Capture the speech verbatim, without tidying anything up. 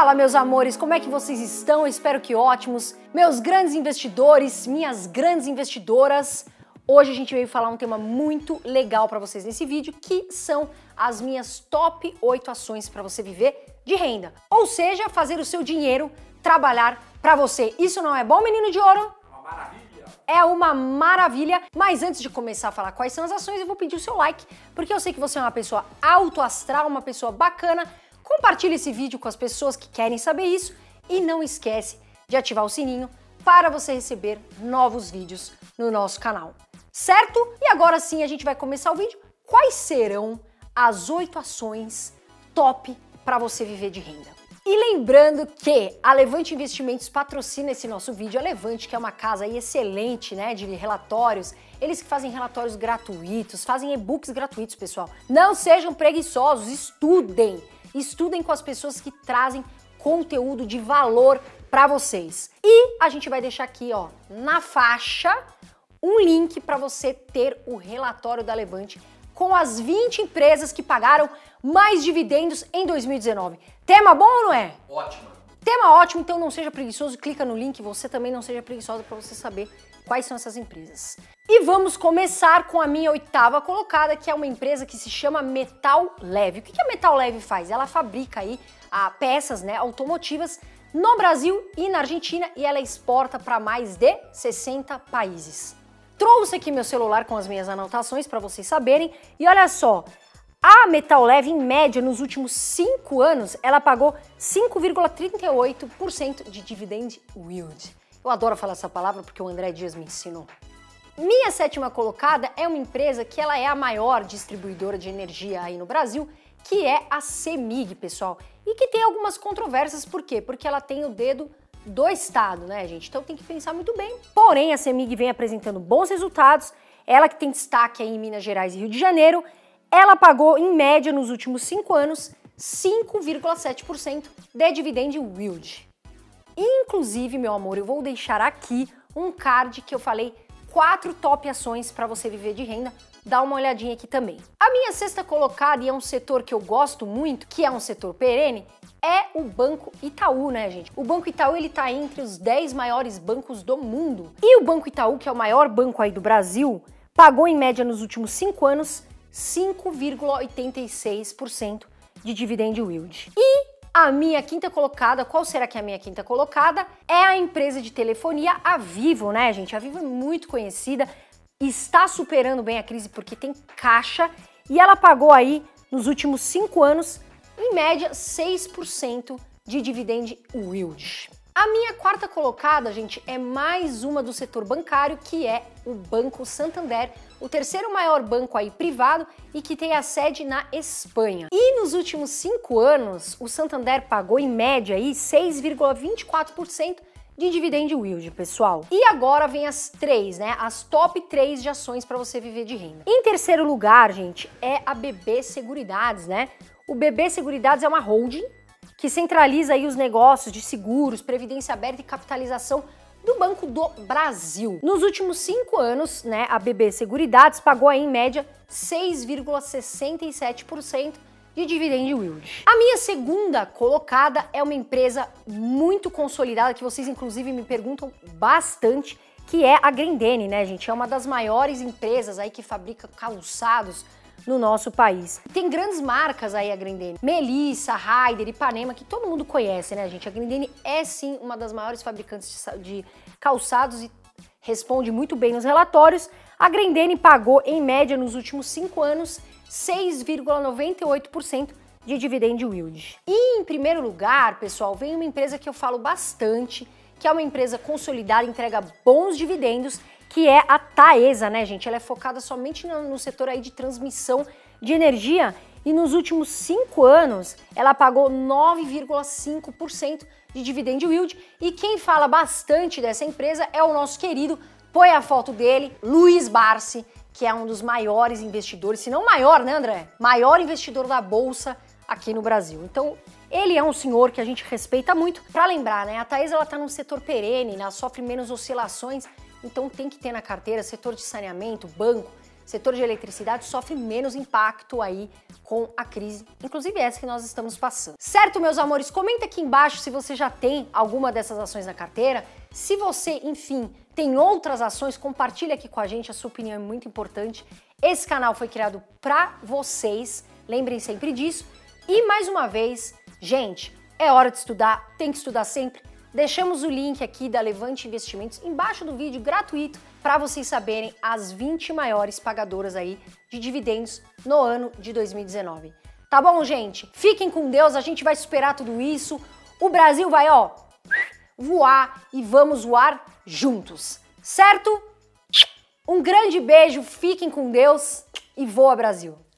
Fala, meus amores, como é que vocês estão? Eu espero que ótimos. Meus grandes investidores, minhas grandes investidoras, hoje a gente veio falar um tema muito legal para vocês nesse vídeo, que são as minhas top oito ações para você viver de renda. Ou seja, fazer o seu dinheiro trabalhar para você. Isso não é bom, menino de ouro? É uma maravilha. É uma maravilha, mas antes de começar a falar quais são as ações, eu vou pedir o seu like, porque eu sei que você é uma pessoa autoastral, uma pessoa bacana. Compartilhe esse vídeo com as pessoas que querem saber isso e não esquece de ativar o sininho para você receber novos vídeos no nosso canal, certo? E agora sim a gente vai começar o vídeo. Quais serão as oito ações top para você viver de renda? E lembrando que a Levante Investimentos patrocina esse nosso vídeo. A Levante, que é uma casa aí excelente, né, de relatórios, eles que fazem relatórios gratuitos, fazem e-books gratuitos, pessoal. Não sejam preguiçosos, estudem! Estudem com as pessoas que trazem conteúdo de valor para vocês. E a gente vai deixar aqui, ó, na faixa, um link para você ter o relatório da Levante com as vinte empresas que pagaram mais dividendos em dois mil e dezenove. Tema bom ou não é? Ótimo. Tema ótimo, então não seja preguiçoso, clica no link, você também não seja preguiçosa, para você saber quais são essas empresas. E vamos começar com a minha oitava colocada, que é uma empresa que se chama Metal Leve. O que a Metal Leve faz? Ela fabrica aí a peças, né, automotivas no Brasil e na Argentina, e ela exporta para mais de sessenta países. Trouxe aqui meu celular com as minhas anotações para vocês saberem, e olha só, a Metal Leve, em média, nos últimos cinco anos, ela pagou cinco vírgula trinta e oito por cento de dividend yield. Eu adoro falar essa palavra porque o André Dias me ensinou. Minha sétima colocada é uma empresa que ela é a maior distribuidora de energia aí no Brasil, que é a CEMIG, pessoal. E que tem algumas controvérsias, por quê? Porque ela tem o dedo do Estado, né, gente? Então tem que pensar muito bem. Porém, a CEMIG vem apresentando bons resultados, ela que tem destaque aí em Minas Gerais e Rio de Janeiro. Ela pagou, em média, nos últimos cinco anos, cinco vírgula sete por cento de dividend yield. Inclusive, meu amor, eu vou deixar aqui um card que eu falei quatro top ações para você viver de renda. Dá uma olhadinha aqui também. A minha sexta colocada, e é um setor que eu gosto muito, que é um setor perene, é o Banco Itaú, né, gente? O Banco Itaú, ele tá entre os dez maiores bancos do mundo. E o Banco Itaú, que é o maior banco aí do Brasil, pagou, em média, nos últimos cinco anos, cinco vírgula oitenta e seis por cento de dividend yield. E a minha quinta colocada, qual será que é a minha quinta colocada? É a empresa de telefonia, a Vivo, né, gente? A Vivo é muito conhecida, está superando bem a crise porque tem caixa, e ela pagou aí, nos últimos cinco anos, em média, seis por cento de dividend yield. A minha quarta colocada, gente, é mais uma do setor bancário, que é o Banco Santander, o terceiro maior banco aí privado e que tem a sede na Espanha. E nos últimos cinco anos, o Santander pagou, em média, aí seis vírgula vinte e quatro por cento de dividend yield, pessoal. E agora vem as três, né? As top três de ações para você viver de renda. Em terceiro lugar, gente, é a B B Seguridades, né? O B B Seguridades é uma holding que centraliza aí os negócios de seguros, previdência aberta e capitalização do Banco do Brasil. Nos últimos cinco anos, né, a B B Seguridades pagou aí, em média, seis vírgula sessenta e sete por cento de dividend yield. A minha segunda colocada é uma empresa muito consolidada, que vocês inclusive me perguntam bastante, que é a Grendene, né, gente? É uma das maiores empresas aí que fabrica calçados no nosso país. Tem grandes marcas aí a Grendene, Melissa, Raider, Ipanema, que todo mundo conhece, né, gente? A Grendene é sim uma das maiores fabricantes de calçados e responde muito bem nos relatórios. A Grendene pagou, em média, nos últimos cinco anos, seis vírgula noventa e oito por cento de dividend yield. E em primeiro lugar, pessoal, vem uma empresa que eu falo bastante, que é uma empresa consolidada, entrega bons dividendos, que é a Taesa, né, gente? Ela é focada somente no setor aí de transmissão de energia, e nos últimos cinco anos ela pagou nove vírgula cinco por cento de dividend yield, e quem fala bastante dessa empresa é o nosso querido, põe a foto dele, Luiz Barsi, que é um dos maiores investidores, se não maior, né, André? Maior investidor da Bolsa aqui no Brasil. Então, ele é um senhor que a gente respeita muito. Para lembrar, né, a Taesa, ela tá num setor perene, né, ela sofre menos oscilações, então tem que ter na carteira setor de saneamento, banco, O setor de eletricidade sofre menos impacto aí com a crise, inclusive essa que nós estamos passando. Certo, meus amores? Comenta aqui embaixo se você já tem alguma dessas ações na carteira. Se você, enfim, tem outras ações, compartilha aqui com a gente, a sua opinião é muito importante. Esse canal foi criado para vocês, lembrem sempre disso. E mais uma vez, gente, é hora de estudar, tem que estudar sempre. Deixamos o link aqui da Levante Investimentos embaixo do vídeo, gratuito, para vocês saberem as vinte maiores pagadoras aí de dividendos no ano de dois mil e dezenove. Tá bom, gente? Fiquem com Deus, a gente vai superar tudo isso. O Brasil vai, ó, voar e vamos voar juntos, certo? Um grande beijo, fiquem com Deus e voa, Brasil!